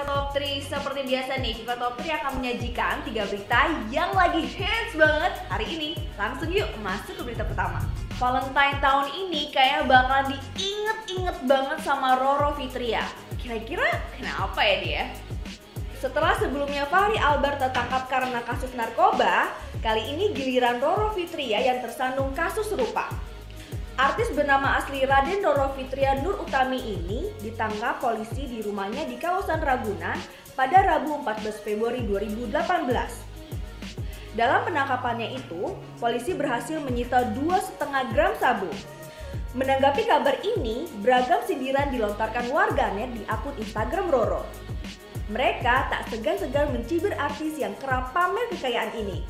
Viva Top 3. Seperti biasa nih, Viva Top 3 akan menyajikan 3 berita yang lagi hits banget hari ini. Langsung yuk masuk ke berita pertama. Valentine tahun ini kayaknya bakal diinget-inget banget sama Roro Fitria. Kira-kira kenapa ya dia? Setelah sebelumnya Fachri Albar tertangkap karena kasus narkoba, kali ini giliran Roro Fitria yang tersandung kasus serupa. Artis bernama asli Raden Roro Fitria Nur Utami ini ditangkap polisi di rumahnya di kawasan Ragunan pada Rabu 14 Februari 2018. Dalam penangkapannya itu, polisi berhasil menyita 2,5 gram sabu. Menanggapi kabar ini, beragam sindiran dilontarkan warganet di akun Instagram Roro. Mereka tak segan-segan mencibir artis yang kerap pamer kekayaan ini.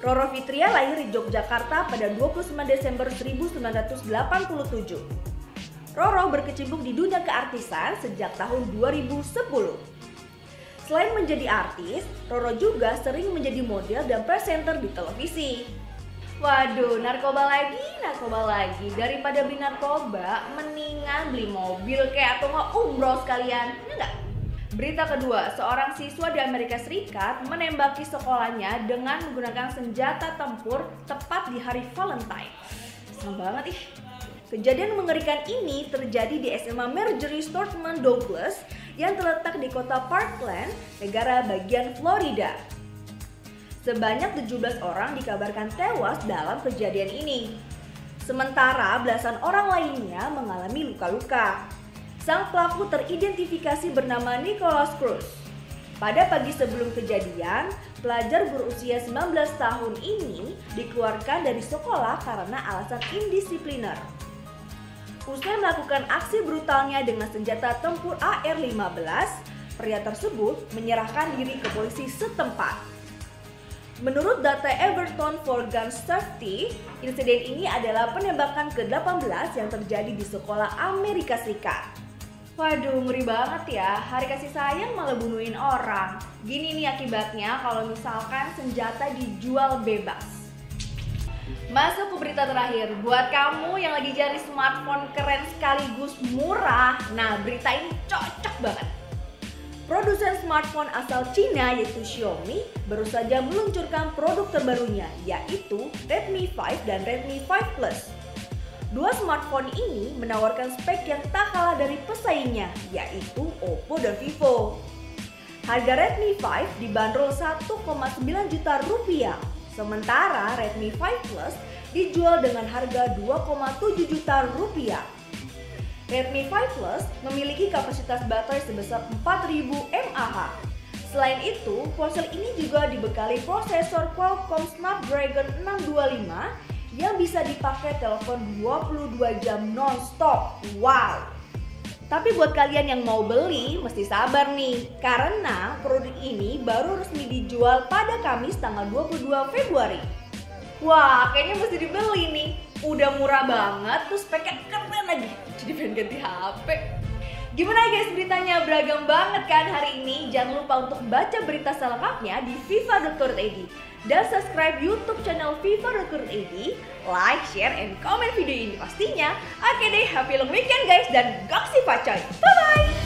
Roro Fitria lahir di Yogyakarta pada 29 Desember 1987. Roro berkecimpung di dunia keartisan sejak tahun 2010. Selain menjadi artis, Roro juga sering menjadi model dan presenter di televisi. Waduh, narkoba lagi. Daripada beli narkoba, mendingan beli mobil kayak atau nggak umroh sekalian, ya nggak? Berita kedua, seorang siswa di Amerika Serikat menembaki sekolahnya dengan menggunakan senjata tempur tepat di hari Valentine. Serem banget ih. Kejadian mengerikan ini terjadi di SMA Marjory Stoneman Douglas yang terletak di kota Parkland, negara bagian Florida. Sebanyak 17 orang dikabarkan tewas dalam kejadian ini. Sementara belasan orang lainnya mengalami luka-luka. Sang pelaku teridentifikasi bernama Nicholas Cruz. Pada pagi sebelum kejadian, pelajar berusia 19 tahun ini dikeluarkan dari sekolah karena alasan indisipliner. Usai melakukan aksi brutalnya dengan senjata tempur AR-15, pria tersebut menyerahkan diri ke polisi setempat. Menurut data Everytown for Gun Safety, insiden ini adalah penembakan ke-18 yang terjadi di sekolah Amerika Serikat. Waduh, ngeri banget ya, hari kasih sayang malah bunuhin orang. Gini nih akibatnya kalau misalkan senjata dijual bebas. Masuk ke berita terakhir, buat kamu yang lagi cari smartphone keren sekaligus murah, nah berita ini cocok banget. Produsen smartphone asal Cina yaitu Xiaomi baru saja meluncurkan produk terbarunya yaitu Redmi 5 dan Redmi 5 Plus. Dua smartphone ini menawarkan spek yang tak kalah dari pesaingnya, yaitu Oppo dan Vivo. Harga Redmi 5 dibanderol Rp1,9 juta, sementara Redmi 5 Plus dijual dengan harga Rp2,7 juta. Redmi 5 Plus memiliki kapasitas baterai sebesar 4000 mAh. Selain itu, ponsel ini juga dibekali prosesor Qualcomm Snapdragon 625 yang bisa dipakai telepon 22 jam non-stop. Wow. Tapi buat kalian yang mau beli mesti sabar nih, karena produk ini baru resmi dijual pada Kamis tanggal 22 Februari. Wah, kayaknya mesti dibeli nih. Udah murah banget, terus spek-nya keren lagi. Jadi pengen ganti HP. Gimana guys, beritanya beragam banget kan hari ini? Jangan lupa untuk baca berita selengkapnya di viva.co.id dan subscribe YouTube channel viva.co.id, like, share, and comment video ini pastinya. Oke deh, happy long weekend guys dan goksi pacoy. Bye bye.